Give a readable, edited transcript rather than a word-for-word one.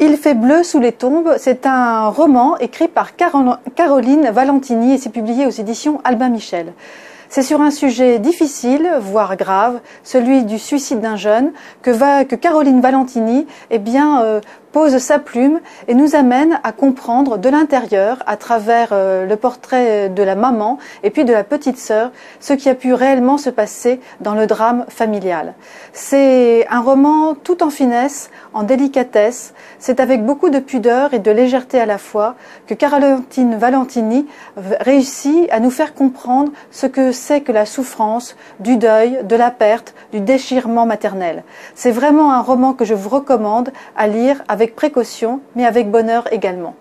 Il fait bleu sous les tombes, c'est un roman écrit par Caroline Valentiny et c'est publié aux éditions Albin Michel. C'est sur un sujet difficile, voire grave, celui du suicide d'un jeune, que Caroline Valentiny pose sa plume et nous amène à comprendre de l'intérieur, à travers le portrait de la maman et puis de la petite sœur, ce qui a pu réellement se passer dans le drame familial. C'est un roman tout en finesse, en délicatesse, c'est avec beaucoup de pudeur et de légèreté à la fois que Caroline Valentiny réussit à nous faire comprendre ce que c'est que la souffrance, du deuil, de la perte, du déchirement maternel. C'est vraiment un roman que je vous recommande à lire avec précaution, mais avec bonheur également.